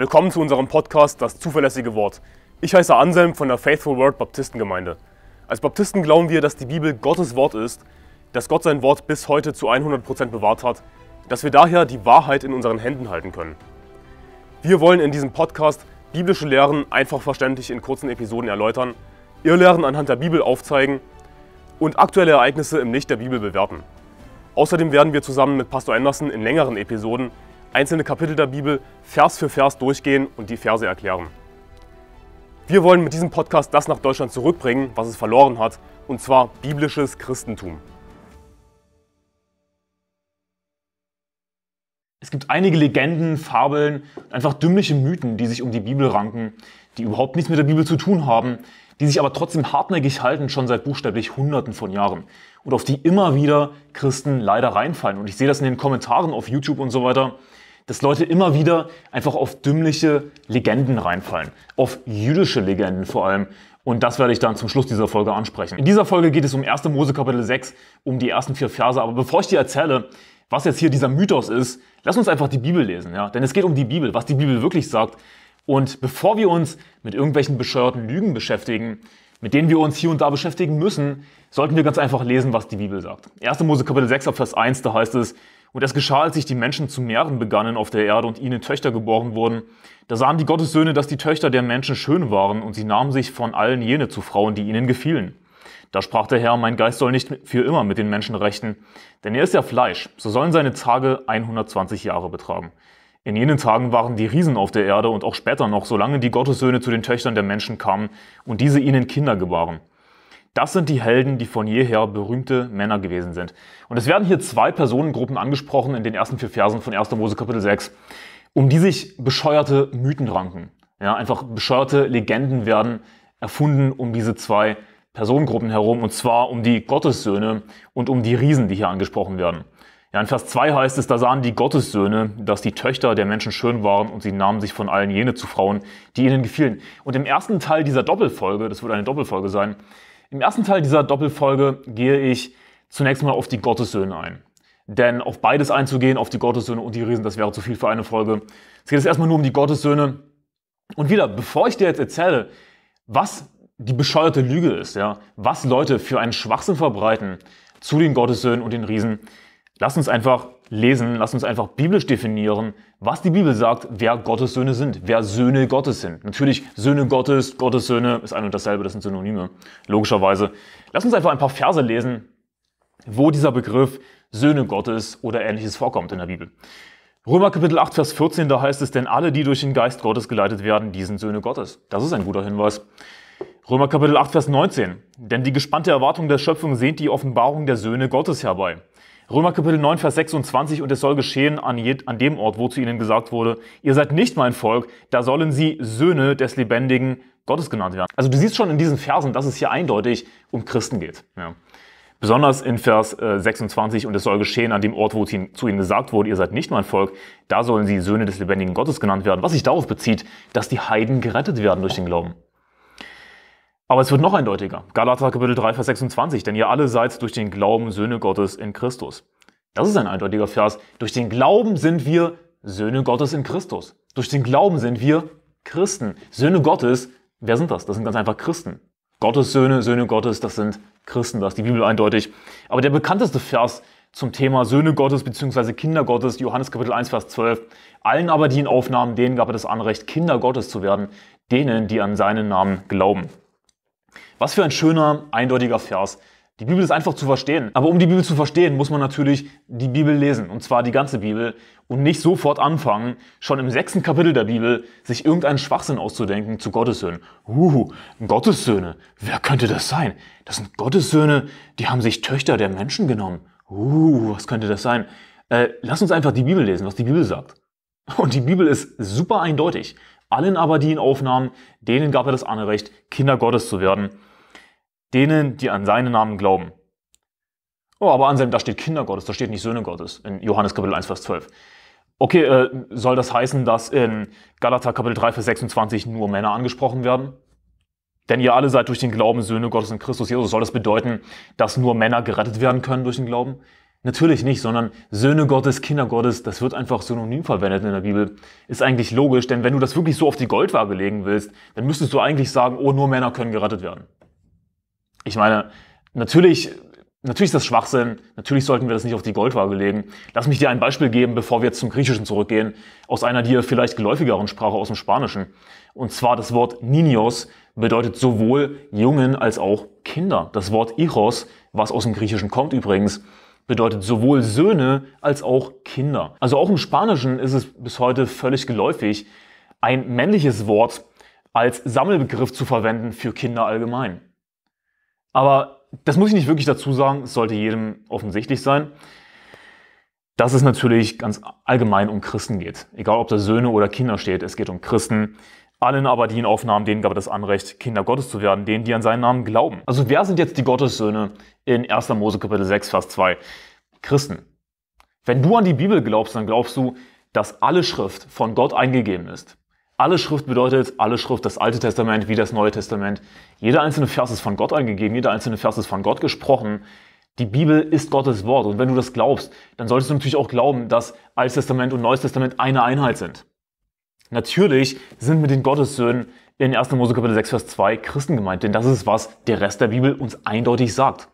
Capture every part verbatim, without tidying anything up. Willkommen zu unserem Podcast Das zuverlässige Wort. Ich heiße Anselm von der Faithful Word Baptistengemeinde. Als Baptisten glauben wir, dass die Bibel Gottes Wort ist, dass Gott sein Wort bis heute zu hundert Prozent bewahrt hat, dass wir daher die Wahrheit in unseren Händen halten können. Wir wollen in diesem Podcast biblische Lehren einfach verständlich in kurzen Episoden erläutern, Irrlehren anhand der Bibel aufzeigen und aktuelle Ereignisse im Licht der Bibel bewerten. Außerdem werden wir zusammen mit Pastor Anderson in längeren Episoden einzelne Kapitel der Bibel Vers für Vers durchgehen und die Verse erklären. Wir wollen mit diesem Podcast das nach Deutschland zurückbringen, was es verloren hat, und zwar biblisches Christentum. Es gibt einige Legenden, Fabeln, einfach dümmliche Mythen, die sich um die Bibel ranken, die überhaupt nichts mit der Bibel zu tun haben, die sich aber trotzdem hartnäckig halten, schon seit buchstäblich Hunderten von Jahren. Und auf die immer wieder Christen leider reinfallen. Und ich sehe das in den Kommentaren auf YouTube und so weiter, dass Leute immer wieder einfach auf dümmliche Legenden reinfallen. Auf jüdische Legenden vor allem. Und das werde ich dann zum Schluss dieser Folge ansprechen. In dieser Folge geht es um erster Mose Kapitel sechs, um die ersten vier Verse. Aber bevor ich dir erzähle, was jetzt hier dieser Mythos ist, lass uns einfach die Bibel lesen, ja? Denn es geht um die Bibel, was die Bibel wirklich sagt. Und bevor wir uns mit irgendwelchen bescheuerten Lügen beschäftigen, mit denen wir uns hier und da beschäftigen müssen, sollten wir ganz einfach lesen, was die Bibel sagt. erster Mose Kapitel sechs, Vers eins, da heißt es: Und es geschah, als sich die Menschen zu mehren begannen auf der Erde und ihnen Töchter geboren wurden, da sahen die Gottessöhne, dass die Töchter der Menschen schön waren, und sie nahmen sich von allen jene zu Frauen, die ihnen gefielen. Da sprach der Herr: Mein Geist soll nicht für immer mit den Menschen rechten, denn er ist ja Fleisch, so sollen seine Tage hundertzwanzig Jahre betragen. In jenen Tagen waren die Riesen auf der Erde und auch später noch, solange die Gottessöhne zu den Töchtern der Menschen kamen und diese ihnen Kinder gebaren. Das sind die Helden, die von jeher berühmte Männer gewesen sind. Und es werden hier zwei Personengruppen angesprochen in den ersten vier Versen von erster Mose Kapitel sechs, um die sich bescheuerte Mythen ranken. Ja, einfach bescheuerte Legenden werden erfunden um diese zwei Personengruppen herum, und zwar um die Gottessöhne und um die Riesen, die hier angesprochen werden. Ja, in Vers zwei heißt es: Da sahen die Gottessöhne, dass die Töchter der Menschen schön waren, und sie nahmen sich von allen jene zu Frauen, die ihnen gefielen. Und im ersten Teil dieser Doppelfolge, das wird eine Doppelfolge sein, im ersten Teil dieser Doppelfolge gehe ich zunächst mal auf die Gottessöhne ein. Denn auf beides einzugehen, auf die Gottessöhne und die Riesen, das wäre zu viel für eine Folge. Es geht jetzt erstmal nur um die Gottessöhne. Und wieder, bevor ich dir jetzt erzähle, was die bescheuerte Lüge ist, ja, was Leute für einen Schwachsinn verbreiten zu den Gottessöhnen und den Riesen, lass uns einfach lesen, lass uns einfach biblisch definieren, was die Bibel sagt, wer Gottessöhne sind, wer Söhne Gottes sind. Natürlich Söhne Gottes, Gottessöhne ist ein und dasselbe, das sind Synonyme, logischerweise. Lass uns einfach ein paar Verse lesen, wo dieser Begriff Söhne Gottes oder Ähnliches vorkommt in der Bibel. Römer Kapitel acht, Vers vierzehn, da heißt es: Denn alle, die durch den Geist Gottes geleitet werden, die sind Söhne Gottes. Das ist ein guter Hinweis. Römer Kapitel acht, Vers neunzehn. Denn die gespannte Erwartung der Schöpfung sehnt die Offenbarung der Söhne Gottes herbei. Römer Kapitel neun, Vers sechsundzwanzig. Und es soll geschehen an, an dem Ort, wo zu ihnen gesagt wurde: Ihr seid nicht mein Volk, da sollen sie Söhne des lebendigen Gottes genannt werden. Also du siehst schon in diesen Versen, dass es hier eindeutig um Christen geht. Ja. Besonders in Vers sechsundzwanzig. Und es soll geschehen an dem Ort, wo zu ihnen gesagt wurde: Ihr seid nicht mein Volk, da sollen sie Söhne des lebendigen Gottes genannt werden. Was sich darauf bezieht, dass die Heiden gerettet werden durch den Glauben. Aber es wird noch eindeutiger. Galater Kapitel drei, Vers sechsundzwanzig. Denn ihr alle seid durch den Glauben Söhne Gottes in Christus. Das ist ein eindeutiger Vers. Durch den Glauben sind wir Söhne Gottes in Christus. Durch den Glauben sind wir Christen. Söhne Gottes, wer sind das? Das sind ganz einfach Christen. Gottes Söhne, Söhne Gottes, das sind Christen. Das ist die Bibel eindeutig. Aber der bekannteste Vers zum Thema Söhne Gottes bzw. Kinder Gottes, Johannes Kapitel eins, Vers zwölf. Allen aber, die ihn aufnahmen, denen gab er das Anrecht, Kinder Gottes zu werden, denen, die an seinen Namen glauben. Was für ein schöner, eindeutiger Vers. Die Bibel ist einfach zu verstehen. Aber um die Bibel zu verstehen, muss man natürlich die Bibel lesen. Und zwar die ganze Bibel. Und nicht sofort anfangen, schon im sechsten Kapitel der Bibel, sich irgendeinen Schwachsinn auszudenken zu Gottessöhnen. Uh, Gottessöhne. Wer könnte das sein? Das sind Gottessöhne, die haben sich Töchter der Menschen genommen. Uh, was könnte das sein? Äh, lass uns einfach die Bibel lesen, was die Bibel sagt. Und die Bibel ist super eindeutig. Allen aber, die ihn aufnahmen, denen gab er das Anrecht, Kinder Gottes zu werden. Denen, die an seinen Namen glauben. Oh, aber Anselm, da steht Kinder Gottes, da steht nicht Söhne Gottes. In Johannes Kapitel eins, Vers zwölf. Okay, äh, soll das heißen, dass in Galater Kapitel drei, Vers sechsundzwanzig nur Männer angesprochen werden? Denn ihr alle seid durch den Glauben Söhne Gottes in Christus Jesus. Soll das bedeuten, dass nur Männer gerettet werden können durch den Glauben? Natürlich nicht, sondern Söhne Gottes, Kinder Gottes, das wird einfach synonym verwendet in der Bibel. Ist eigentlich logisch, denn wenn du das wirklich so auf die Goldwaage legen willst, dann müsstest du eigentlich sagen, oh, nur Männer können gerettet werden. Ich meine, natürlich, natürlich ist das Schwachsinn, natürlich sollten wir das nicht auf die Goldwaage legen. Lass mich dir ein Beispiel geben, bevor wir jetzt zum Griechischen zurückgehen, aus einer dir vielleicht geläufigeren Sprache, aus dem Spanischen. Und zwar das Wort Niños bedeutet sowohl Jungen als auch Kinder. Das Wort Hijos, was aus dem Griechischen kommt übrigens, bedeutet sowohl Söhne als auch Kinder. Also auch im Spanischen ist es bis heute völlig geläufig, ein männliches Wort als Sammelbegriff zu verwenden für Kinder allgemein. Aber das muss ich nicht wirklich dazu sagen, es sollte jedem offensichtlich sein, dass es natürlich ganz allgemein um Christen geht. Egal ob da Söhne oder Kinder steht, es geht um Christen. Allen aber, die ihn aufnahmen, denen gab er das Anrecht, Kinder Gottes zu werden, denen, die an seinen Namen glauben. Also wer sind jetzt die Gottessöhne in erster Mose Kapitel sechs, Vers zwei? Christen. Wenn du an die Bibel glaubst, dann glaubst du, dass alle Schrift von Gott eingegeben ist. Alle Schrift bedeutet, alle Schrift, das Alte Testament wie das Neue Testament. Jeder einzelne Vers ist von Gott eingegeben, jeder einzelne Vers ist von Gott gesprochen. Die Bibel ist Gottes Wort und wenn du das glaubst, dann solltest du natürlich auch glauben, dass Altes Testament und Neues Testament eine Einheit sind. Natürlich sind mit den Gottessöhnen in erster Mose Kapitel sechs, Vers zwei Christen gemeint, denn das ist, was der Rest der Bibel uns eindeutig sagt.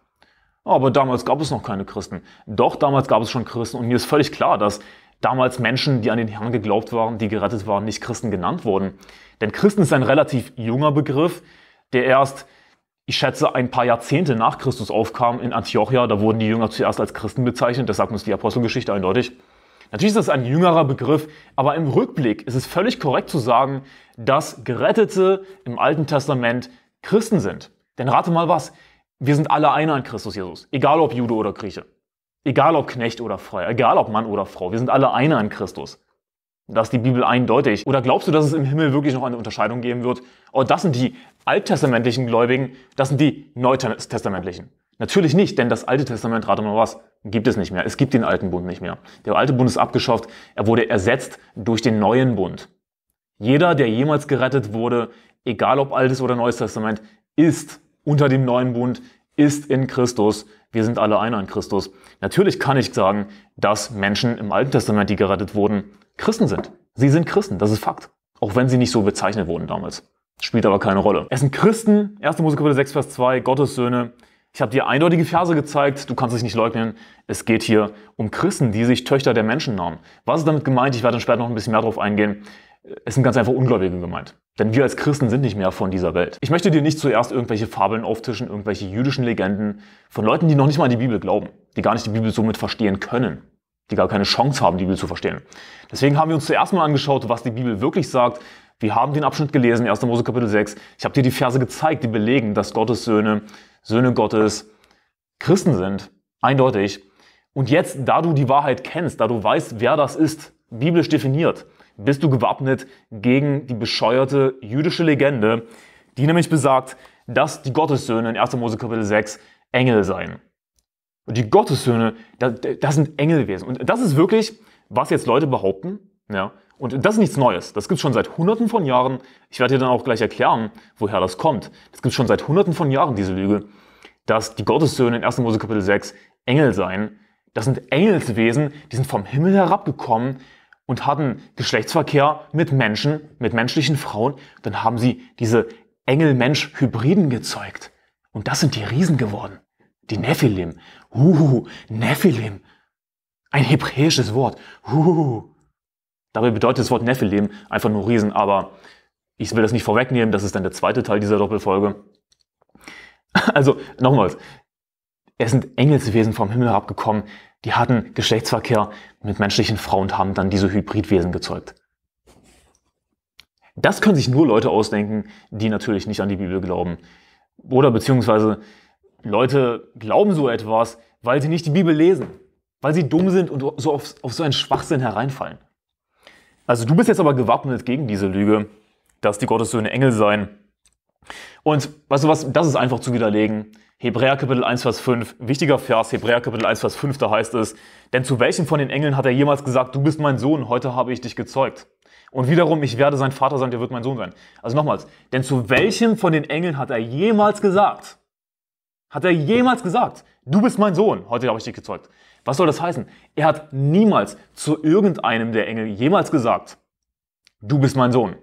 Aber damals gab es noch keine Christen. Doch, damals gab es schon Christen und mir ist völlig klar, dass damals Menschen, die an den Herrn geglaubt waren, die gerettet waren, nicht Christen genannt wurden. Denn Christen ist ein relativ junger Begriff, der erst, ich schätze, ein paar Jahrzehnte nach Christus aufkam in Antiochia. Da wurden die Jünger zuerst als Christen bezeichnet, das sagt uns die Apostelgeschichte eindeutig. Natürlich ist das ein jüngerer Begriff, aber im Rückblick ist es völlig korrekt zu sagen, dass Gerettete im Alten Testament Christen sind. Denn rate mal was, wir sind alle einer in Christus Jesus, egal ob Jude oder Grieche, egal ob Knecht oder Freier, egal ob Mann oder Frau, wir sind alle einer in Christus. Das ist die Bibel eindeutig. Oder glaubst du, dass es im Himmel wirklich noch eine Unterscheidung geben wird? Oh, das sind die alttestamentlichen Gläubigen, das sind die neutestamentlichen. Natürlich nicht, denn das Alte Testament, rate mal was, gibt es nicht mehr. Es gibt den Alten Bund nicht mehr. Der Alte Bund ist abgeschafft, er wurde ersetzt durch den Neuen Bund. Jeder, der jemals gerettet wurde, egal ob Altes oder Neues Testament, ist unter dem Neuen Bund, ist in Christus. Wir sind alle einer in Christus. Natürlich kann ich sagen, dass Menschen im Alten Testament, die gerettet wurden, Christen sind. Sie sind Christen, das ist Fakt. Auch wenn sie nicht so bezeichnet wurden damals. Spielt aber keine Rolle. Es sind Christen, erster Mose Kapitel sechs, Vers zwei, Gottes Söhne. Ich habe dir eindeutige Verse gezeigt, du kannst es nicht leugnen. Es geht hier um Christen, die sich Töchter der Menschen nahmen. Was ist damit gemeint? Ich werde dann später noch ein bisschen mehr drauf eingehen. Es sind ganz einfach Ungläubige gemeint. Denn wir als Christen sind nicht mehr von dieser Welt. Ich möchte dir nicht zuerst irgendwelche Fabeln auftischen, irgendwelche jüdischen Legenden von Leuten, die noch nicht mal an die Bibel glauben, die gar nicht die Bibel somit verstehen können, die gar keine Chance haben, die Bibel zu verstehen. Deswegen haben wir uns zuerst mal angeschaut, was die Bibel wirklich sagt. Wir haben den Abschnitt gelesen, erster Mose Kapitel sechs. Ich habe dir die Verse gezeigt, die belegen, dass Gottes Söhne, Söhne Gottes Christen sind. Eindeutig. Und jetzt, da du die Wahrheit kennst, da du weißt, wer das ist, biblisch definiert, bist du gewappnet gegen die bescheuerte jüdische Legende, die nämlich besagt, dass die Gottessöhne in erster Mose Kapitel sechs Engel seien. Und die Gottessöhne, das sind Engelwesen. Und das ist wirklich, was jetzt Leute behaupten. Ja. Und das ist nichts Neues. Das gibt es schon seit Hunderten von Jahren. Ich werde dir dann auch gleich erklären, woher das kommt. Das gibt es schon seit Hunderten von Jahren, diese Lüge, dass die Gottessöhne in erster Mose Kapitel sechs Engel seien. Das sind Engelswesen, die sind vom Himmel herabgekommen und hatten Geschlechtsverkehr mit Menschen, mit menschlichen Frauen. Dann haben sie diese Engel-Mensch-Hybriden gezeugt. Und das sind die Riesen geworden. Die Nephilim. Huhu, Nephilim. Ein hebräisches Wort. Huhu. Dabei bedeutet das Wort Nephilim einfach nur Riesen, aber ich will das nicht vorwegnehmen, das ist dann der zweite Teil dieser Doppelfolge. Also, nochmals, es sind Engelswesen vom Himmel herabgekommen, die hatten Geschlechtsverkehr mit menschlichen Frauen und haben dann diese Hybridwesen gezeugt. Das können sich nur Leute ausdenken, die natürlich nicht an die Bibel glauben. Oder beziehungsweise Leute glauben so etwas, weil sie nicht die Bibel lesen, weil sie dumm sind und so auf, auf so einen Schwachsinn hereinfallen. Also du bist jetzt aber gewappnet gegen diese Lüge, dass die Gottessöhne Engel seien. Und weißt du was, das ist einfach zu widerlegen. Hebräer Kapitel eins, Vers fünf, wichtiger Vers, Hebräer Kapitel eins, Vers fünf, da heißt es, denn zu welchem von den Engeln hat er jemals gesagt, du bist mein Sohn, heute habe ich dich gezeugt. Und wiederum, ich werde sein Vater sein, der wird mein Sohn sein. Also nochmals, denn zu welchem von den Engeln hat er jemals gesagt, hat er jemals gesagt, du bist mein Sohn, heute habe ich dich gezeugt. Was soll das heißen? Er hat niemals zu irgendeinem der Engel jemals gesagt, du bist mein Sohn.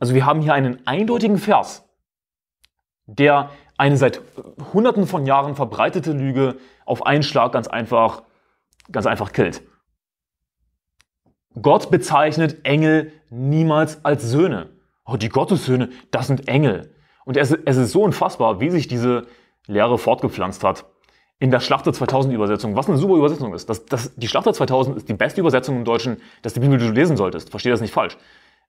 Also wir haben hier einen eindeutigen Vers, der eine seit Hunderten von Jahren verbreitete Lüge auf einen Schlag ganz einfach, ganz einfach killt. Gott bezeichnet Engel niemals als Söhne. Oh, die Gottessöhne, das sind Engel. Und es, es ist so unfassbar, wie sich diese Lehre fortgepflanzt hat. In der Schlachter zweitausend Übersetzung, was eine super Übersetzung ist. Das, das, die Schlachter zweitausend ist die beste Übersetzung im Deutschen, dass die Bibel du lesen solltest. Verstehe das nicht falsch.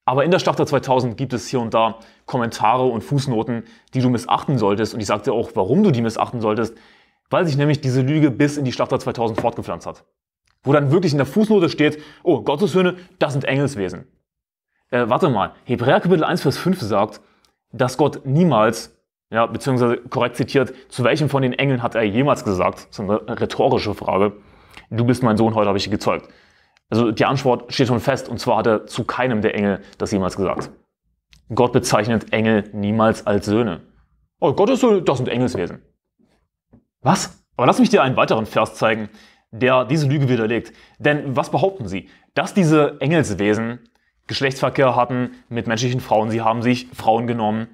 Aber in der Schlachter zweitausend gibt es hier und da Kommentare und Fußnoten, die du missachten solltest. Und ich sagte auch, warum du die missachten solltest, weil sich nämlich diese Lüge bis in die Schlachter zweitausend fortgepflanzt hat. Wo dann wirklich in der Fußnote steht, oh, Gottessöhne, das sind Engelswesen. Äh, warte mal, Hebräer Kapitel eins Vers fünf sagt, dass Gott niemals, ja, beziehungsweise korrekt zitiert, zu welchem von den Engeln hat er jemals gesagt? Das ist eine rhetorische Frage. Du bist mein Sohn, heute habe ich dich gezeugt. Also die Antwort steht schon fest, und zwar hat er zu keinem der Engel das jemals gesagt. Gott bezeichnet Engel niemals als Söhne. Oh, Gottessöhne, das sind Engelswesen. Was? Aber lass mich dir einen weiteren Vers zeigen, der diese Lüge widerlegt. Denn was behaupten sie? Dass diese Engelswesen Geschlechtsverkehr hatten mit menschlichen Frauen. Sie haben sich Frauen genommen.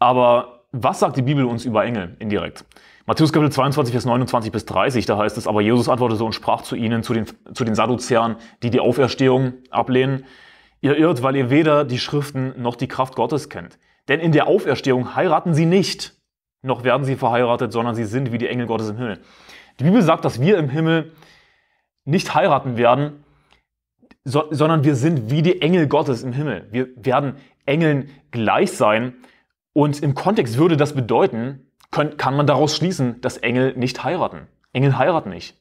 Aber was sagt die Bibel uns über Engel indirekt? Matthäus Kapitel zweiundzwanzig, Vers neunundzwanzig bis dreißig, da heißt es, aber Jesus antwortete und sprach zu ihnen, zu den, zu den Sadduzäern, die die Auferstehung ablehnen. Ihr irrt, weil ihr weder die Schriften noch die Kraft Gottes kennt. Denn in der Auferstehung heiraten sie nicht, noch werden sie verheiratet, sondern sie sind wie die Engel Gottes im Himmel. Die Bibel sagt, dass wir im Himmel nicht heiraten werden, so, sondern wir sind wie die Engel Gottes im Himmel. Wir werden Engeln gleich sein. Und im Kontext würde das bedeuten, können, kann man daraus schließen, dass Engel nicht heiraten. Engel heiraten nicht.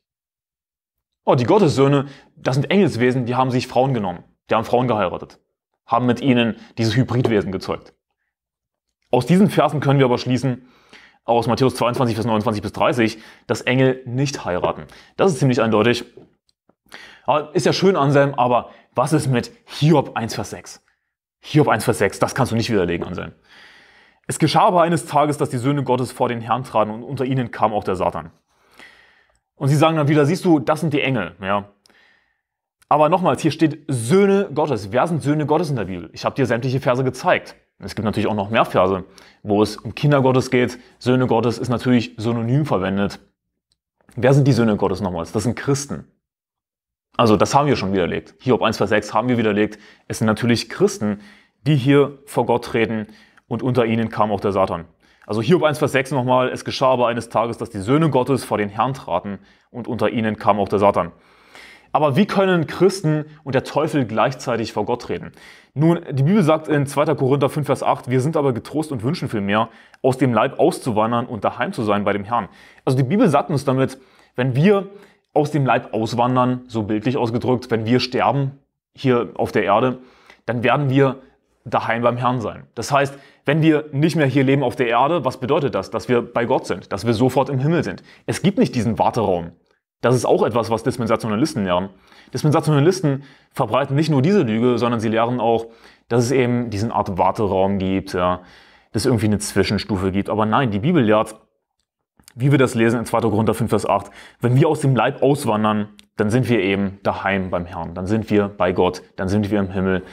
Oh, die Gottessöhne, das sind Engelswesen, die haben sich Frauen genommen. Die haben Frauen geheiratet. Haben mit ihnen dieses Hybridwesen gezeugt. Aus diesen Versen können wir aber schließen, aus Matthäus zweiundzwanzig, Vers neunundzwanzig bis dreißig, dass Engel nicht heiraten. Das ist ziemlich eindeutig. Ist ja schön, Anselm, aber was ist mit Hiob eins Vers sechs? Hiob eins Vers sechs, das kannst du nicht widerlegen, Anselm. Es geschah aber eines Tages, dass die Söhne Gottes vor den Herrn traten und unter ihnen kam auch der Satan. Und sie sagen dann wieder, siehst du, das sind die Engel. Ja. Aber nochmals, hier steht Söhne Gottes. Wer sind Söhne Gottes in der Bibel? Ich habe dir sämtliche Verse gezeigt. Es gibt natürlich auch noch mehr Verse, wo es um Kinder Gottes geht. Söhne Gottes ist natürlich synonym verwendet. Wer sind die Söhne Gottes nochmals? Das sind Christen. Also das haben wir schon widerlegt. Hiob eins Vers sechs haben wir widerlegt. Es sind natürlich Christen, die hier vor Gott treten und unter ihnen kam auch der Satan. Also Hiob eins Vers sechs nochmal. Es geschah aber eines Tages, dass die Söhne Gottes vor den Herrn traten und unter ihnen kam auch der Satan. Aber wie können Christen und der Teufel gleichzeitig vor Gott treten? Nun, die Bibel sagt in zweiter Korinther fünf Vers acht, wir sind aber getrost und wünschen vielmehr, aus dem Leib auszuwandern und daheim zu sein bei dem Herrn. Also die Bibel sagt uns damit, wenn wir aus dem Leib auswandern, so bildlich ausgedrückt, wenn wir sterben hier auf der Erde, dann werden wir daheim beim Herrn sein. Das heißt, wenn wir nicht mehr hier leben auf der Erde, was bedeutet das? Dass wir bei Gott sind, dass wir sofort im Himmel sind. Es gibt nicht diesen Warteraum. Das ist auch etwas, was Dispensationalisten lernen. Dispensationalisten verbreiten nicht nur diese Lüge, sondern sie lernen auch, dass es eben diesen Art Warteraum gibt, ja, dass es irgendwie eine Zwischenstufe gibt. Aber nein, die Bibel lehrt, wie wir das lesen in zweiter Korinther fünf Vers acht, wenn wir aus dem Leib auswandern, dann sind wir eben daheim beim Herrn, dann sind wir bei Gott, dann sind wir im Himmel.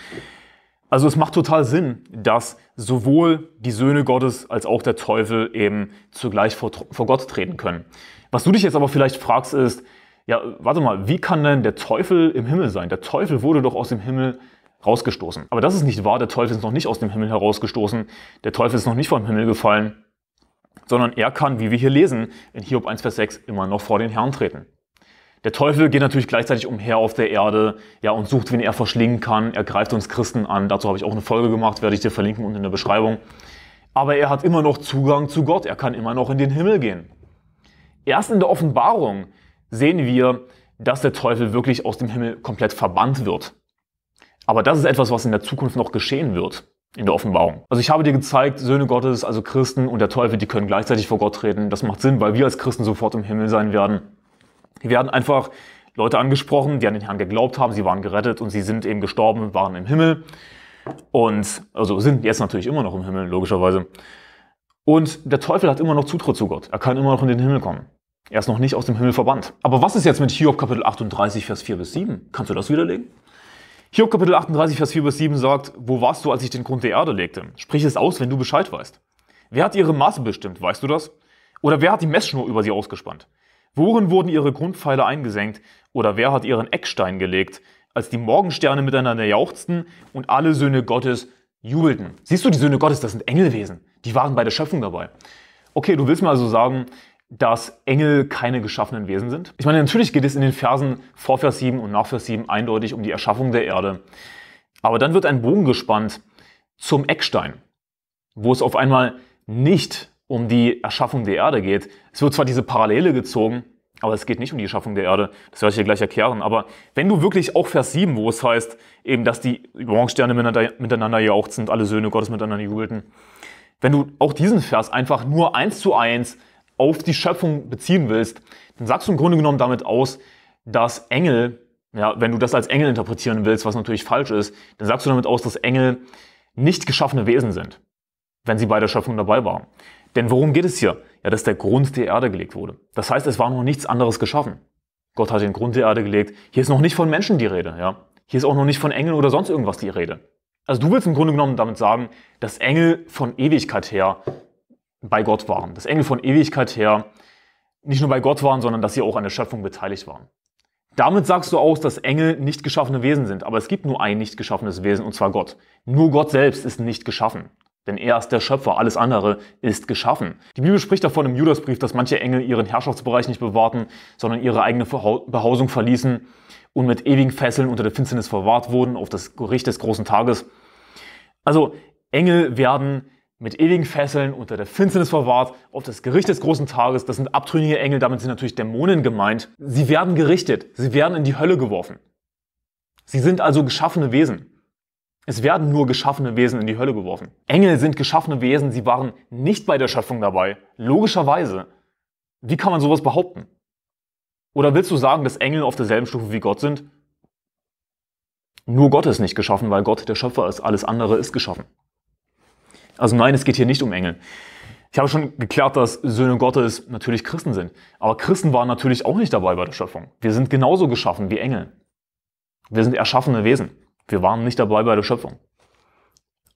Also es macht total Sinn, dass sowohl die Söhne Gottes als auch der Teufel eben zugleich vor, vor Gott treten können. Was du dich jetzt aber vielleicht fragst ist, ja, warte mal, wie kann denn der Teufel im Himmel sein? Der Teufel wurde doch aus dem Himmel rausgestoßen. Aber das ist nicht wahr, der Teufel ist noch nicht aus dem Himmel herausgestoßen, der Teufel ist noch nicht vom Himmel gefallen, sondern er kann, wie wir hier lesen, in Hiob eins Vers sechs immer noch vor den Herrn treten. Der Teufel geht natürlich gleichzeitig umher auf der Erde, ja, und sucht, wen er verschlingen kann. Er greift uns Christen an. Dazu habe ich auch eine Folge gemacht, werde ich dir verlinken unten in der Beschreibung. Aber er hat immer noch Zugang zu Gott. Er kann immer noch in den Himmel gehen. Erst in der Offenbarung sehen wir, dass der Teufel wirklich aus dem Himmel komplett verbannt wird. Aber das ist etwas, was in der Zukunft noch geschehen wird. In der Offenbarung. Also ich habe dir gezeigt, Söhne Gottes, also Christen und der Teufel, die können gleichzeitig vor Gott treten. Das macht Sinn, weil wir als Christen sofort im Himmel sein werden. Hier werden einfach Leute angesprochen, die an den Herrn geglaubt haben, sie waren gerettet und sie sind eben gestorben und waren im Himmel. Und, also sind jetzt natürlich immer noch im Himmel, logischerweise. Und der Teufel hat immer noch Zutritt zu Gott. Er kann immer noch in den Himmel kommen. Er ist noch nicht aus dem Himmel verbannt. Aber was ist jetzt mit Hiob Kapitel achtunddreißig, Vers vier bis sieben? Kannst du das widerlegen? Hiob Kapitel achtunddreißig, Vers vier bis sieben sagt, wo warst du, als ich den Grund der Erde legte? Sprich es aus, wenn du Bescheid weißt. Wer hat ihre Maße bestimmt, weißt du das? Oder wer hat die Messschnur über sie ausgespannt? Worin wurden ihre Grundpfeiler eingesenkt? Oder wer hat ihren Eckstein gelegt, als die Morgensterne miteinander jauchzten und alle Söhne Gottes jubelten? Siehst du, die Söhne Gottes, das sind Engelwesen. Die waren bei der Schöpfung dabei. Okay, du willst mir also sagen, dass Engel keine geschaffenen Wesen sind? Ich meine, natürlich geht es in den Versen vor Vers sieben und nach Vers sieben eindeutig um die Erschaffung der Erde. Aber dann wird ein Bogen gespannt zum Eckstein, wo es auf einmal nicht um die Erschaffung der Erde geht. Es wird zwar diese Parallele gezogen, aber es geht nicht um die Erschaffung der Erde. Das werde ich dir gleich erklären. Aber wenn du wirklich auch Vers sieben, wo es heißt, eben, dass die Morgensterne miteinander jauchzend, alle Söhne Gottes miteinander jubelten, wenn du auch diesen Vers einfach nur eins zu eins auf die Schöpfung beziehen willst, dann sagst du im Grunde genommen damit aus, dass Engel, ja, wenn du das als Engel interpretieren willst, was natürlich falsch ist, dann sagst du damit aus, dass Engel nicht geschaffene Wesen sind, wenn sie bei der Schöpfung dabei waren. Denn worum geht es hier? Ja, dass der Grund der Erde gelegt wurde. Das heißt, es war noch nichts anderes geschaffen. Gott hat den Grund der Erde gelegt. Hier ist noch nicht von Menschen die Rede. Ja? Hier ist auch noch nicht von Engeln oder sonst irgendwas die Rede. Also du willst im Grunde genommen damit sagen, dass Engel von Ewigkeit her bei Gott waren, dass Engel von Ewigkeit her nicht nur bei Gott waren, sondern dass sie auch an der Schöpfung beteiligt waren. Damit sagst du aus, dass Engel nicht geschaffene Wesen sind, aber es gibt nur ein nicht geschaffenes Wesen, und zwar Gott. Nur Gott selbst ist nicht geschaffen, denn er ist der Schöpfer, alles andere ist geschaffen. Die Bibel spricht davon im Judasbrief, dass manche Engel ihren Herrschaftsbereich nicht bewahrten, sondern ihre eigene Behausung verließen und mit ewigen Fesseln unter der Finsternis verwahrt wurden auf das Gericht des großen Tages. Also Engel werden mit ewigen Fesseln unter der Finsternis verwahrt, auf das Gericht des großen Tages. Das sind abtrünnige Engel, damit sind natürlich Dämonen gemeint. Sie werden gerichtet, sie werden in die Hölle geworfen. Sie sind also geschaffene Wesen. Es werden nur geschaffene Wesen in die Hölle geworfen. Engel sind geschaffene Wesen, sie waren nicht bei der Schöpfung dabei. Logischerweise. Wie kann man sowas behaupten? Oder willst du sagen, dass Engel auf derselben Stufe wie Gott sind? Nur Gott ist nicht geschaffen, weil Gott der Schöpfer ist. Alles andere ist geschaffen. Also nein, es geht hier nicht um Engel. Ich habe schon geklärt, dass Söhne Gottes natürlich Christen sind. Aber Christen waren natürlich auch nicht dabei bei der Schöpfung. Wir sind genauso geschaffen wie Engel. Wir sind erschaffene Wesen. Wir waren nicht dabei bei der Schöpfung.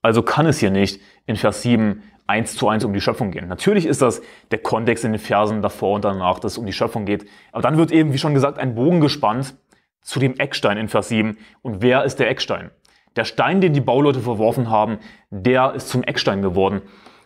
Also kann es hier nicht in Vers sieben eins zu eins um die Schöpfung gehen. Natürlich ist das der Kontext in den Versen davor und danach, dass es um die Schöpfung geht. Aber dann wird eben, wie schon gesagt, ein Bogen gespannt zu dem Eckstein in Vers sieben. Und wer ist der Eckstein? Der Stein, den die Bauleute verworfen haben, der ist zum Eckstein geworden.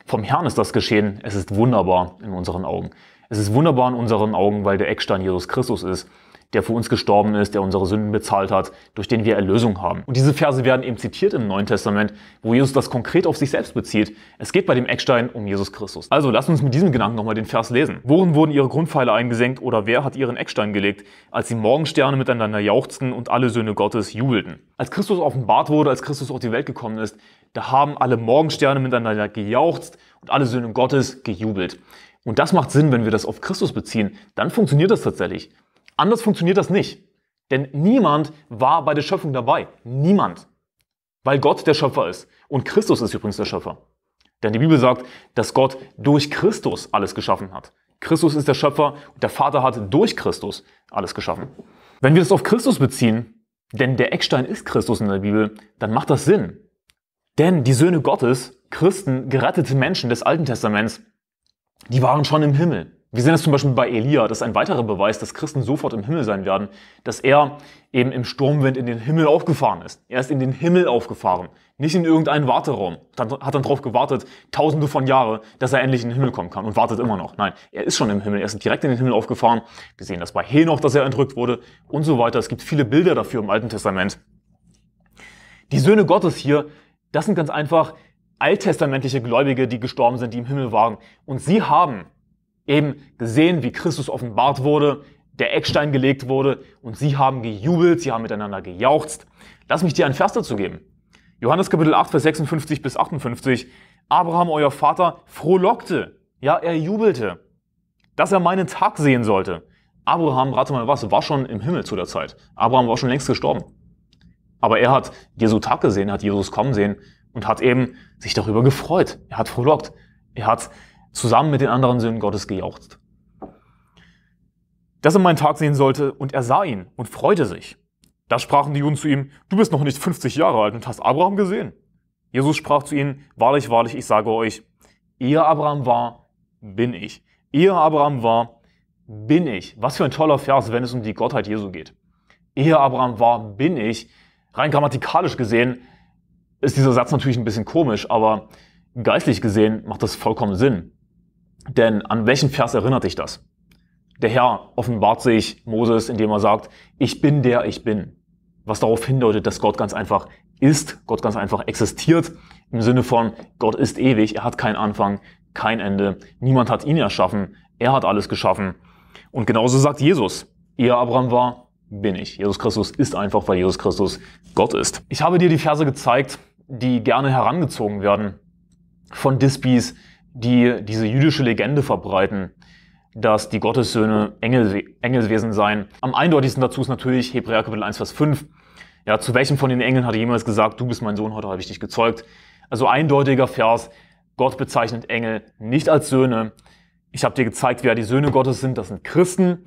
Vom Herrn ist das geschehen. Es ist wunderbar in unseren Augen. Es ist wunderbar in unseren Augen, weil der Eckstein Jesus Christus ist, der für uns gestorben ist, der unsere Sünden bezahlt hat, durch den wir Erlösung haben. Und diese Verse werden eben zitiert im Neuen Testament, wo Jesus das konkret auf sich selbst bezieht. Es geht bei dem Eckstein um Jesus Christus. Also lasst uns mit diesem Gedanken nochmal den Vers lesen. Worin wurden ihre Grundpfeiler eingesenkt oder wer hat ihren Eckstein gelegt, als die Morgensterne miteinander jauchzten und alle Söhne Gottes jubelten? Als Christus offenbart wurde, als Christus auf die Welt gekommen ist, da haben alle Morgensterne miteinander gejauchzt und alle Söhne Gottes gejubelt. Und das macht Sinn, wenn wir das auf Christus beziehen. Dann funktioniert das tatsächlich. Anders funktioniert das nicht, denn niemand war bei der Schöpfung dabei, niemand, weil Gott der Schöpfer ist und Christus ist übrigens der Schöpfer, denn die Bibel sagt, dass Gott durch Christus alles geschaffen hat. Christus ist der Schöpfer und der Vater hat durch Christus alles geschaffen. Wenn wir das auf Christus beziehen, denn der Eckstein ist Christus in der Bibel, dann macht das Sinn, denn die Söhne Gottes, Christen, gerettete Menschen des Alten Testaments, die waren schon im Himmel. Wir sehen das zum Beispiel bei Elia, das ist ein weiterer Beweis, dass Christen sofort im Himmel sein werden, dass er eben im Sturmwind in den Himmel aufgefahren ist. Er ist in den Himmel aufgefahren, nicht in irgendeinen Warteraum. Hat dann darauf gewartet, tausende von Jahren, dass er endlich in den Himmel kommen kann und wartet immer noch. Nein, er ist schon im Himmel, er ist direkt in den Himmel aufgefahren. Wir sehen das bei Henoch, dass er entrückt wurde und so weiter. Es gibt viele Bilder dafür im Alten Testament. Die Söhne Gottes hier, das sind ganz einfach alttestamentliche Gläubige, die gestorben sind, die im Himmel waren. Und sie haben eben gesehen, wie Christus offenbart wurde, der Eckstein gelegt wurde und sie haben gejubelt, sie haben miteinander gejauchzt. Lass mich dir einen Vers dazu geben. Johannes Kapitel acht, Vers sechsundfünfzig bis achtundfünfzig. Abraham, euer Vater, frohlockte, ja, er jubelte, dass er meinen Tag sehen sollte. Abraham, rate mal was, war schon im Himmel zu der Zeit. Abraham war schon längst gestorben. Aber er hat Jesu Tag gesehen, hat Jesus kommen sehen und hat eben sich darüber gefreut. Er hat frohlockt. Er hat zusammen mit den anderen Söhnen Gottes gejauchzt. dass er meinen Tag sehen sollte, und er sah ihn und freute sich. Da sprachen die Juden zu ihm: Du bist noch nicht fünfzig Jahre alt und hast Abraham gesehen. Jesus sprach zu ihnen: Wahrlich, wahrlich, ich sage euch, ehe Abraham war, bin ich. Ehe Abraham war, bin ich. Was für ein toller Vers, wenn es um die Gottheit Jesu geht. Ehe Abraham war, bin ich. Rein grammatikalisch gesehen ist dieser Satz natürlich ein bisschen komisch, aber geistlich gesehen macht das vollkommen Sinn. Denn an welchen Vers erinnert dich das? Der Herr offenbart sich Moses, indem er sagt: Ich bin der ich bin. Was darauf hindeutet, dass Gott ganz einfach ist, Gott ganz einfach existiert, im Sinne von Gott ist ewig, er hat keinen Anfang, kein Ende, niemand hat ihn erschaffen, er hat alles geschaffen. Und genauso sagt Jesus: Ehe Abraham war, bin ich. Jesus Christus ist einfach, weil Jesus Christus Gott ist. Ich habe dir die Verse gezeigt, die gerne herangezogen werden von Dispis, die diese jüdische Legende verbreiten, dass die Gottessöhne Engel, Engelwesen seien. Am eindeutigsten dazu ist natürlich Hebräer Kapitel eins, Vers fünf. Ja, zu welchem von den Engeln hat er jemals gesagt: Du bist mein Sohn, heute habe ich dich gezeugt? Also eindeutiger Vers. Gott bezeichnet Engel nicht als Söhne. Ich habe dir gezeigt, wer die Söhne Gottes sind. Das sind Christen.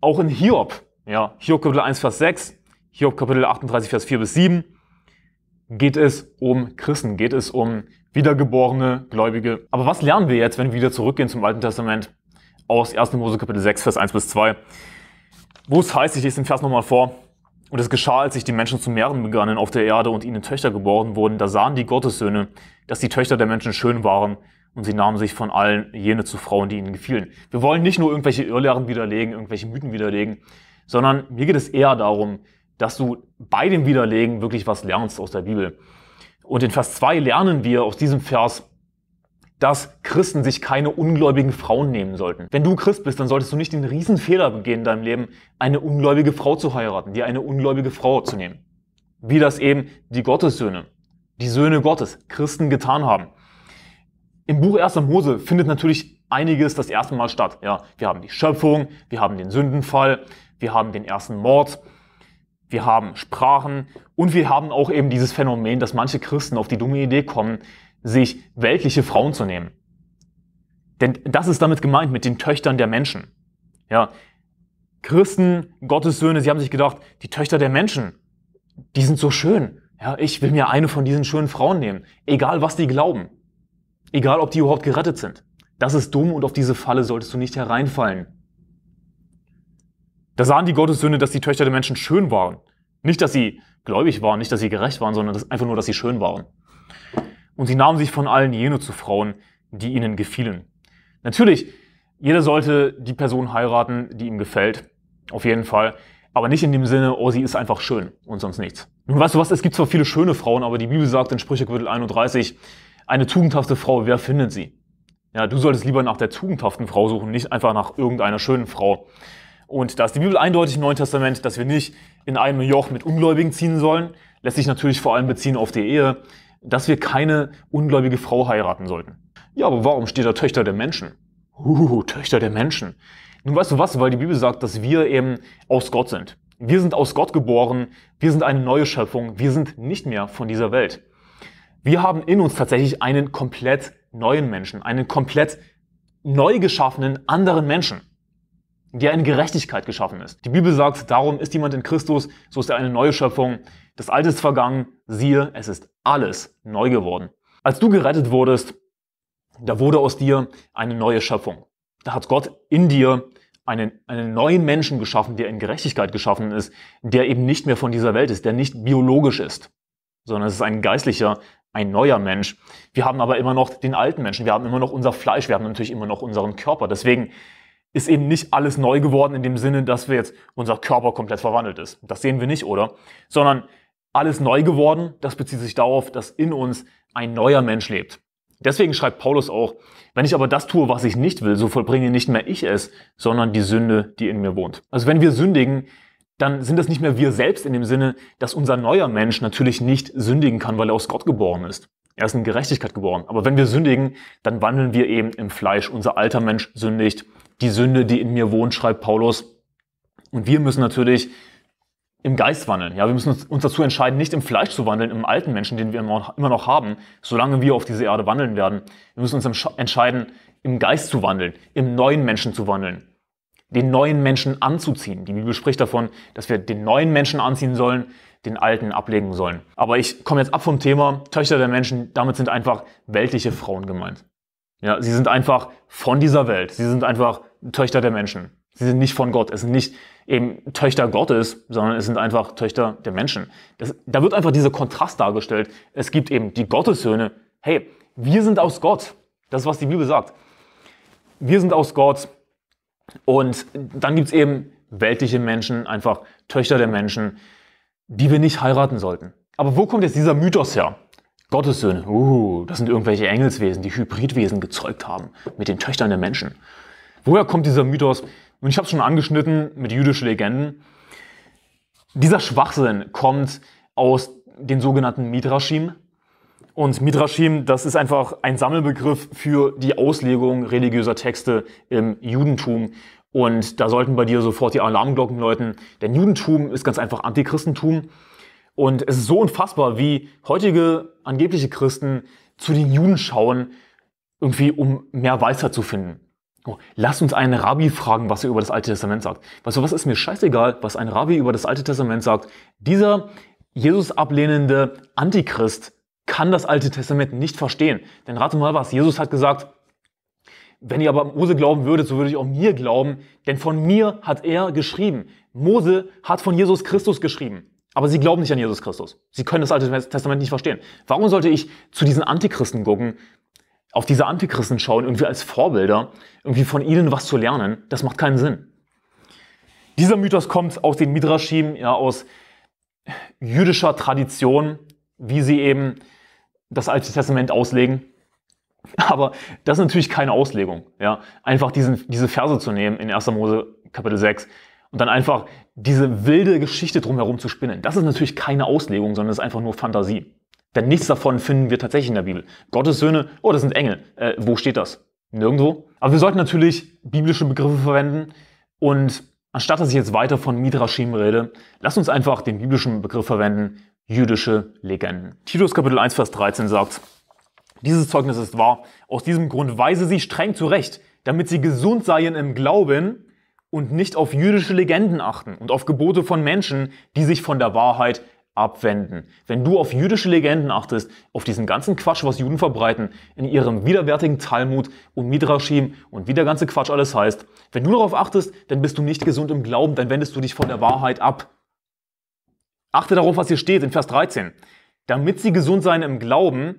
Auch in Hiob. Ja, Hiob Kapitel eins, Vers sechs, Hiob Kapitel achtunddreißig, Vers vier bis sieben, geht es um Christen, geht es um wiedergeborene Gläubige. Aber was lernen wir jetzt, wenn wir wieder zurückgehen zum Alten Testament, aus ersten. Mose Kapitel sechs, Vers eins bis zwei, wo es heißt, ich lese den Vers nochmal vor: Und es geschah, als sich die Menschen zu mehren begannen auf der Erde und ihnen Töchter geboren wurden, da sahen die Gottessöhne, dass die Töchter der Menschen schön waren, und sie nahmen sich von allen jene zu Frauen, die ihnen gefielen. Wir wollen nicht nur irgendwelche Irrlehren widerlegen, irgendwelche Mythen widerlegen, sondern mir geht es eher darum, dass du bei dem Widerlegen wirklich was lernst aus der Bibel. Und in Vers zwei lernen wir aus diesem Vers, dass Christen sich keine ungläubigen Frauen nehmen sollten. Wenn du Christ bist, dann solltest du nicht den riesen Fehler begehen in deinem Leben, eine ungläubige Frau zu heiraten, dir eine ungläubige Frau zu nehmen. Wie das eben die Gottessöhne, die Söhne Gottes, Christen getan haben. Im Buch ersten. Mose findet natürlich einiges das erste Mal statt. Ja, wir haben die Schöpfung, wir haben den Sündenfall, wir haben den ersten Mord, wir haben Sprachen und wir haben auch eben dieses Phänomen, dass manche Christen auf die dumme Idee kommen, sich weltliche Frauen zu nehmen. Denn das ist damit gemeint, mit den Töchtern der Menschen. Ja, Christen, Gottessöhne, sie haben sich gedacht, die Töchter der Menschen, die sind so schön. Ja, ich will mir eine von diesen schönen Frauen nehmen, egal was die glauben, egal ob die überhaupt gerettet sind. Das ist dumm und auf diese Falle solltest du nicht hereinfallen. Da sahen die Gottessöhne, dass die Töchter der Menschen schön waren. Nicht, dass sie gläubig waren, nicht, dass sie gerecht waren, sondern einfach nur, dass sie schön waren. Und sie nahmen sich von allen jene zu Frauen, die ihnen gefielen. Natürlich, jeder sollte die Person heiraten, die ihm gefällt. Auf jeden Fall. Aber nicht in dem Sinne, oh, sie ist einfach schön und sonst nichts. Nun weißt du was, es gibt zwar viele schöne Frauen, aber die Bibel sagt in Sprüche Kapitel einunddreißig, eine tugendhafte Frau, wer findet sie? Ja, du solltest lieber nach der tugendhaften Frau suchen, nicht einfach nach irgendeiner schönen Frau. Und da ist die Bibel eindeutig im Neuen Testament, dass wir nicht in einem Joch mit Ungläubigen ziehen sollen, lässt sich natürlich vor allem beziehen auf die Ehe, dass wir keine ungläubige Frau heiraten sollten. Ja, aber warum steht da Töchter der Menschen? Uh, Töchter der Menschen. Nun weißt du was, weil die Bibel sagt, dass wir eben aus Gott sind. Wir sind aus Gott geboren, wir sind eine neue Schöpfung, wir sind nicht mehr von dieser Welt. Wir haben in uns tatsächlich einen komplett neuen Menschen, einen komplett neu geschaffenen anderen Menschen, der in Gerechtigkeit geschaffen ist. Die Bibel sagt, darum ist jemand in Christus, so ist er eine neue Schöpfung. Das Alte ist vergangen, siehe, es ist alles neu geworden. Als du gerettet wurdest, da wurde aus dir eine neue Schöpfung. Da hat Gott in dir einen, einen neuen Menschen geschaffen, der in Gerechtigkeit geschaffen ist, der eben nicht mehr von dieser Welt ist, der nicht biologisch ist, sondern es ist ein geistlicher, ein neuer Mensch. Wir haben aber immer noch den alten Menschen, wir haben immer noch unser Fleisch, wir haben natürlich immer noch unseren Körper. Deswegen ist eben nicht alles neu geworden in dem Sinne, dass wir jetzt unser Körper komplett verwandelt ist. Das sehen wir nicht, oder? Sondern alles neu geworden, das bezieht sich darauf, dass in uns ein neuer Mensch lebt. Deswegen schreibt Paulus auch: Wenn ich aber das tue, was ich nicht will, so vollbringe nicht mehr ich es, sondern die Sünde, die in mir wohnt. Also wenn wir sündigen, dann sind das nicht mehr wir selbst in dem Sinne, dass unser neuer Mensch natürlich nicht sündigen kann, weil er aus Gott geboren ist. Er ist in Gerechtigkeit geboren. Aber wenn wir sündigen, dann wandeln wir eben im Fleisch. Unser alter Mensch sündigt. Die Sünde, die in mir wohnt, schreibt Paulus. Und wir müssen natürlich im Geist wandeln. Ja, wir müssen uns dazu entscheiden, nicht im Fleisch zu wandeln, im alten Menschen, den wir immer noch haben, solange wir auf dieser Erde wandeln werden. Wir müssen uns entscheiden, im Geist zu wandeln, im neuen Menschen zu wandeln. den neuen Menschen anzuziehen. Die Bibel spricht davon, dass wir den neuen Menschen anziehen sollen, den alten ablegen sollen. Aber ich komme jetzt ab vom Thema Töchter der Menschen. Damit sind einfach weltliche Frauen gemeint. Ja, sie sind einfach von dieser Welt. Sie sind einfach Töchter der Menschen. Sie sind nicht von Gott. Es sind nicht eben Töchter Gottes, sondern es sind einfach Töchter der Menschen. Das, da wird einfach dieser Kontrast dargestellt. Es gibt eben die Gottessöhne. Hey, wir sind aus Gott. Das ist, was die Bibel sagt. Wir sind aus Gott. Und dann gibt es eben weltliche Menschen, einfach Töchter der Menschen, die wir nicht heiraten sollten. Aber wo kommt jetzt dieser Mythos her? Gottessöhne, uh, das sind irgendwelche Engelswesen, die Hybridwesen gezeugt haben mit den Töchtern der Menschen. Woher kommt dieser Mythos? Und ich habe es schon angeschnitten mit jüdischen Legenden. Dieser Schwachsinn kommt aus den sogenannten Midraschim. Und Midraschim, das ist einfach ein Sammelbegriff für die Auslegung religiöser Texte im Judentum. Und da sollten bei dir sofort die Alarmglocken läuten, denn Judentum ist ganz einfach Antichristentum. Und es ist so unfassbar, wie heutige angebliche Christen zu den Juden schauen, irgendwie um mehr Weisheit zu finden. Oh, lass uns einen Rabbi fragen, was er über das Alte Testament sagt. Weißt du, was ist mir scheißegal, was ein Rabbi über das Alte Testament sagt? Dieser Jesus ablehnende Antichrist kann das Alte Testament nicht verstehen. Denn rate mal was, Jesus hat gesagt, wenn ihr aber Mose glauben würdet, so würde ich auch mir glauben, denn von mir hat er geschrieben. Mose hat von Jesus Christus geschrieben. Aber sie glauben nicht an Jesus Christus. Sie können das Alte Testament nicht verstehen. Warum sollte ich zu diesen Antichristen gucken? Auf diese Antichristen schauen, irgendwie als Vorbilder, irgendwie von ihnen was zu lernen, das macht keinen Sinn. Dieser Mythos kommt aus den Midraschim, ja, aus jüdischer Tradition, wie sie eben das Alte Testament auslegen. Aber das ist natürlich keine Auslegung. Ja. Einfach diesen, diese Verse zu nehmen in erster Mose Kapitel sechs und dann einfach diese wilde Geschichte drumherum zu spinnen, das ist natürlich keine Auslegung, sondern es ist einfach nur Fantasie. Denn nichts davon finden wir tatsächlich in der Bibel. Gottes Söhne, oh, das sind Engel. Äh, wo steht das? Nirgendwo. Aber wir sollten natürlich biblische Begriffe verwenden. Und anstatt dass ich jetzt weiter von Midraschim rede, lasst uns einfach den biblischen Begriff verwenden, jüdische Legenden. Titus Kapitel eins, Vers dreizehn sagt, dieses Zeugnis ist wahr. Aus diesem Grund weise sie streng zurecht, damit sie gesund seien im Glauben und nicht auf jüdische Legenden achten und auf Gebote von Menschen, die sich von der Wahrheit erinnern. Abwenden. Wenn du auf jüdische Legenden achtest, auf diesen ganzen Quatsch, was Juden verbreiten, in ihrem widerwärtigen Talmud und Midraschim und wie der ganze Quatsch alles heißt, wenn du darauf achtest, dann bist du nicht gesund im Glauben, dann wendest du dich von der Wahrheit ab. Achte darauf, was hier steht in Vers dreizehn. Damit sie gesund seien im Glauben,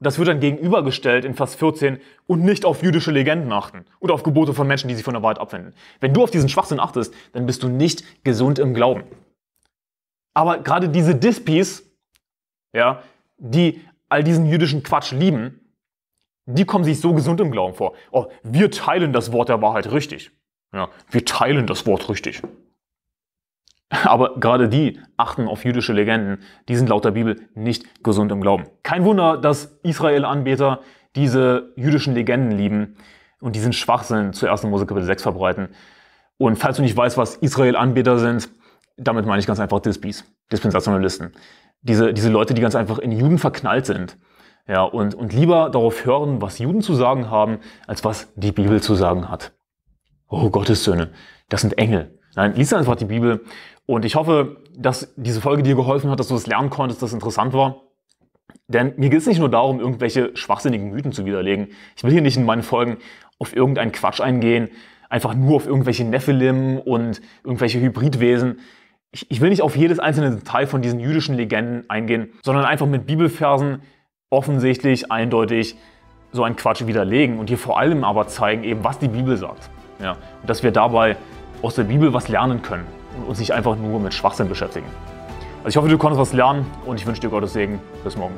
das wird dann gegenübergestellt in Vers vierzehn, und nicht auf jüdische Legenden achten und auf Gebote von Menschen, die sich von der Wahrheit abwenden. Wenn du auf diesen Schwachsinn achtest, dann bist du nicht gesund im Glauben. Aber gerade diese Dispies, ja, die all diesen jüdischen Quatsch lieben, die kommen sich so gesund im Glauben vor. Oh, wir teilen das Wort der Wahrheit richtig. Ja, wir teilen das Wort richtig. Aber gerade die achten auf jüdische Legenden. Die sind laut der Bibel nicht gesund im Glauben. Kein Wunder, dass Israel-Anbeter diese jüdischen Legenden lieben und diesen Schwachsinn zu erster Mose Kapitel sechs verbreiten. Und falls du nicht weißt, was Israel-Anbeter sind, damit meine ich ganz einfach Dispies, Dispensationalisten. Diese, diese Leute, die ganz einfach in Juden verknallt sind, ja, und, und lieber darauf hören, was Juden zu sagen haben, als was die Bibel zu sagen hat. Oh, Gottes Söhne, das sind Engel. Nein, lies einfach die Bibel. Und ich hoffe, dass diese Folge dir geholfen hat, dass du das lernen konntest, dass es interessant war. Denn mir geht es nicht nur darum, irgendwelche schwachsinnigen Mythen zu widerlegen. Ich will hier nicht in meinen Folgen auf irgendeinen Quatsch eingehen, einfach nur auf irgendwelche Nephilim und irgendwelche Hybridwesen. Ich, ich will nicht auf jedes einzelne Detail von diesen jüdischen Legenden eingehen, sondern einfach mit Bibelversen offensichtlich, eindeutig so einen Quatsch widerlegen und hier vor allem aber zeigen, eben was die Bibel sagt. Ja, und dass wir dabei aus der Bibel was lernen können und uns nicht einfach nur mit Schwachsinn beschäftigen. Also ich hoffe, du konntest was lernen und ich wünsche dir Gottes Segen. Bis morgen.